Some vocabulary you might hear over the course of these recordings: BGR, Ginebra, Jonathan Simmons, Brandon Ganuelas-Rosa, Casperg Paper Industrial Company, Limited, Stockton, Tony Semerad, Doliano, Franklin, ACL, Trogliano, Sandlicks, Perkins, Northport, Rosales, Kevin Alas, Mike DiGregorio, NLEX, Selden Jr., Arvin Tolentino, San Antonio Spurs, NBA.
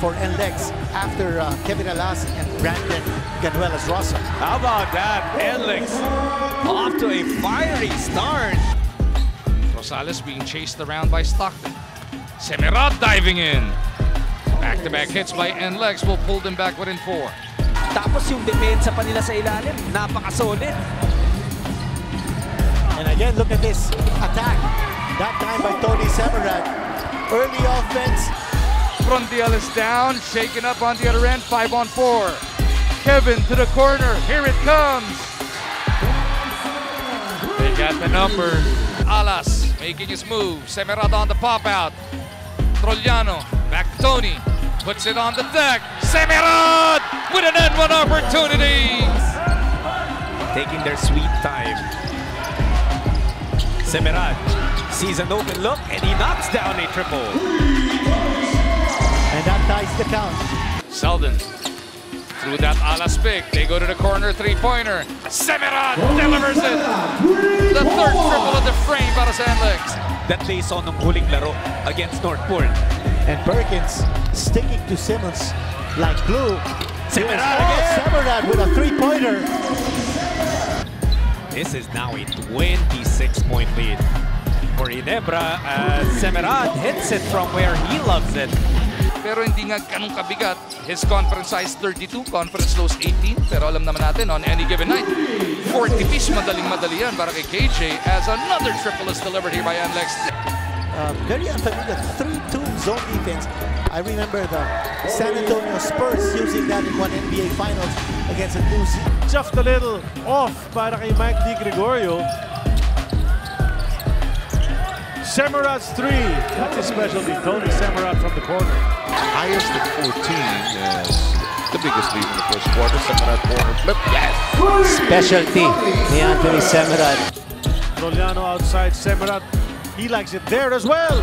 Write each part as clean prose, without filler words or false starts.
for NLEX after Kevin Alas and Brandon Ganuelas-Rosa. How about that? NLEX off to a fiery start. Rosales being chased around by Stockton. Semerad diving in. Back-to-back hits by NLEX will pull them back within four. Tapos yung depensa pa nila sa ilalim, napakasolid. And again, look at this attack. That time by Tony Semerad. Early offense. Frontiel is down, shaken up on the other end, 5-on-4. Kevin to the corner, here it comes. They got the number. Alas making his move. Semerad on the pop-out. Trogliano, back to Tony. Puts it on the deck. Semerad with an N1 opportunity. Taking their sweet time. Semerad sees an open look and he knocks down a triple. And that ties the count. Selden through that Alas pick. They go to the corner three-pointer. Semerad delivers it. The third triple of the frame out of Sandlicks. That they saw nung huling laro against Northport. And Perkins sticking to Simmons like glue. Semerad with a three-pointer. This is now a 26-point lead for Ginebra. Semerad hits it from where he loves it. Pero hindi nga ganun kabigat. His conference size 32, conference lows 18. Pero alam naman natin, on any given night, 40-piece, madaling-madali yan para kay KJ as another triple is delivered here by NLEX. Very unfamiliar 3-2 zone defense. I remember the San Antonio Spurs using that in one NBA Finals against the Blues. Just a little off para kay Mike DiGregorio. Semerad's three. That's a specialty. Tony Semerad from the corner. Highest at 14. The biggest lead in the first quarter. Semerad corner flip. Yes! Specialty. Anthony Semerad. Doliano outside. Semerad. He likes it there as well.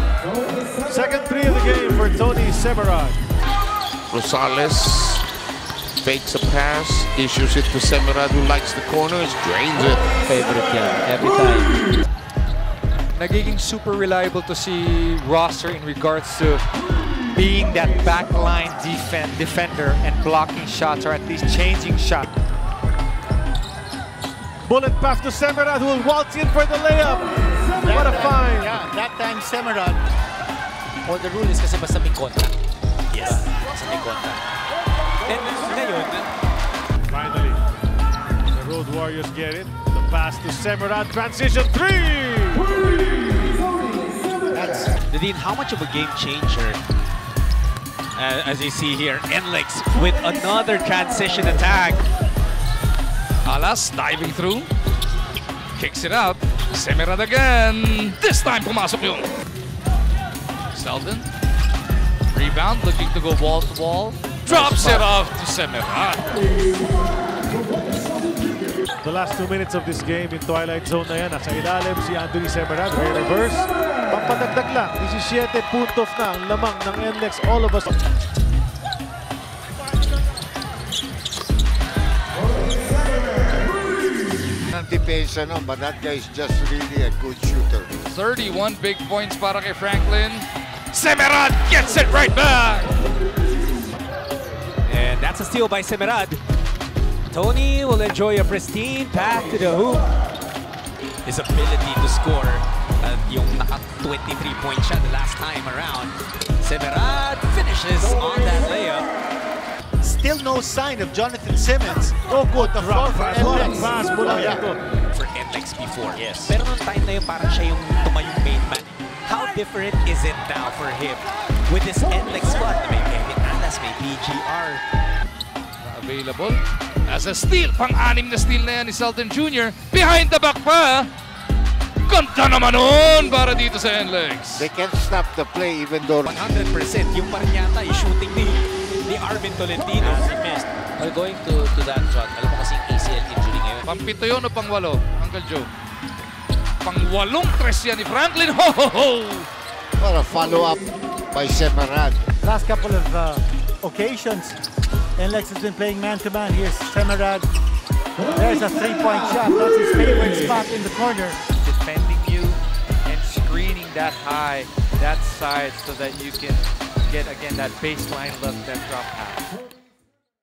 Second three of the game for Tony Semerad. Rosales fakes a pass, issues it to Semerad, who likes the corners, drains it. Favorite, yeah, every time. Nagiging super reliable to see roster in regards to being that backline defender and blocking shots, or at least changing shots. Bullet pass to Semerad, who will waltz in for the layup. What a find! Yeah, that time Semerad. All the rule is kasi basta may contact. Yes, basta may contact. And ngayon, finally, the Road Warriors get it. The pass to Semerad, transition three! That's Nadine, how much of a game changer? As you see here, NLEX with another transition attack. Alas diving through, kicks it out. Semerad again. This time, pumasok yun. Selden. Rebound, looking to go wall-to-wall. Drops it off to Semerad. The last 2 minutes of this game in Twilight Zone na yan. Nasa ilalim si Anthony Semerad. Reverse. Pampadagdag lang. 17 puntos na ang lamang ng NLEX. All of us. Anticipation, but that guy is just really a good shooter. 31 big points para kay Franklin. Semerad gets it right back! And that's a steal by Semerad. Tony will enjoy a pristine path to the hoop. His ability to score, yung naka 23-point shot the last time around. Semerad finishes on that layup. Still no sign of Jonathan Simmons. No good. The floor for NLEX. For NLEX before, yes. Pero nung time na yun, parang siya yung tumayong main man. How different is it now for him? With this NLEX squad, may Kevin Alas, may BGR. Available. As a steal. Pang-anim na steal na yan ni Selden Jr. Behind the back pa. Ganda naman nun para dito sa NLEX. They can't stop the play even though 100% yung parang yata yung shooting ni Arvin Tolentino. As he missed. We're going to that shot. Alam mo kasing ACL injury ngayon. Pang-pito yun o pang-walo? Uncle Joe. Pang-walong tres yan ni Franklin. Ho ho ho! What a follow-up by Semerad. Last couple of occasions, NLEX has been playing man-to-man. Here's Semerad. There's a three-point shot. That's his favorite spot in the corner. Defending you and screening that high, that side, so that you can get again that baseline look, that drop pass.